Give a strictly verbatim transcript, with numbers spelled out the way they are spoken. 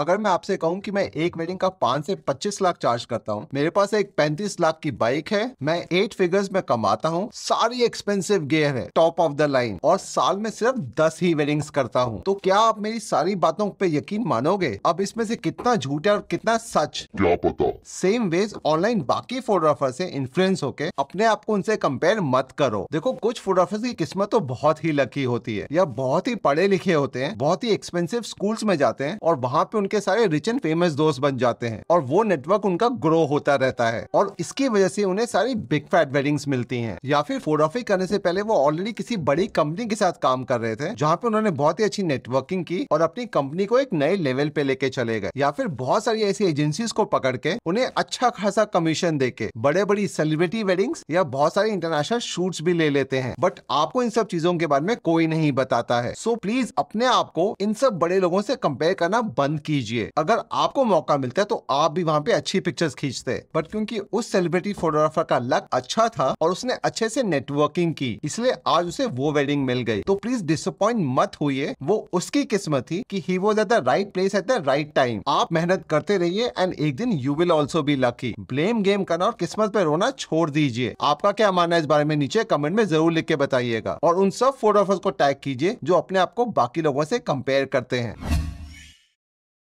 अगर मैं आपसे कहूं कि मैं एक मीटिंग का पाँच से पच्चीस लाख चार्ज करता हूं, मेरे पास एक पैंतीस लाख की बाइक है, मैं एट फिगर्स में कमाता हूं, सारी एक्सपेंसिव गियर है, टॉप ऑफ द लाइन, और साल में सिर्फ दस ही वेडिंग्स करता हूं, तो क्या आप मेरी सारी बातों पे यकीन मानोगे? अब इसमें से कितना झूठ है और कितना सच क्या पता। सेम वेज ऑनलाइन बाकी फोटोग्राफर से इन्फ्लुएंस होके अपने आप को उनसे कंपेयर मत करो। देखो, कुछ फोटोग्राफर्स की किस्मत तो बहुत ही लकी होती है, या बहुत ही पढ़े लिखे होते हैं, बहुत ही एक्सपेंसिव स्कूल्स में जाते हैं और वहाँ पे उनके सारे रिच एंड फेमस दोस्त बन जाते हैं और वो नेटवर्क उनका ग्रो होता रहता है और इसकी वजह से उन्हें सारी बिग फैट वेडिंग्स मिलती हैं। या फिर फोटोग्राफी करने से पहले वो ऑलरेडी किसी बड़ी कंपनी के साथ काम कर रहे थे जहाँ पे उन्होंने बहुत ही अच्छी नेटवर्किंग की और अपनी कंपनी को एक नए लेवल पे लेके चले गए। या फिर बहुत सारी ऐसी एजेंसीज को पकड़ के उन्हें अच्छा खासा कमीशन देके बड़े बड़ी सेलिब्रिटी वेडिंग्स या बहुत सारी इंटरनेशनल शूट्स भी ले लेते हैं, बट आपको इन सब चीजों के बारे में कोई नहीं बताता है। सो प्लीज अपने आप को इन सब बड़े लोगों से कंपेयर करना बंद कीजिए। अगर आपको मौका मिलता है तो आप भी वहाँ पे अच्छी पिक्चर्स खींचते, बट क्योंकि उस सेलिब्रिटी फोटोग्राफर का लक अच्छा था और उसने अच्छे से नेटवर्किंग की, इसलिए आज उसे वो वेडिंग मिल गई। तो प्लीज डिसअपॉइंट मत होइए, वो उसकी किस्मत थी कि he was at the right place at the right time. आप मेहनत करते रहिए एंड एक दिन you will also be lucky. Blame game करना और किस्मत पे रोना छोड़ दीजिए। आपका क्या मानना है इस बारे में नीचे कमेंट में जरूर लिख के बताइएगा और उन सब फोटोग्राफर्स को टैग कीजिए जो अपने आप को बाकी लोगों से कंपेयर करते हैं।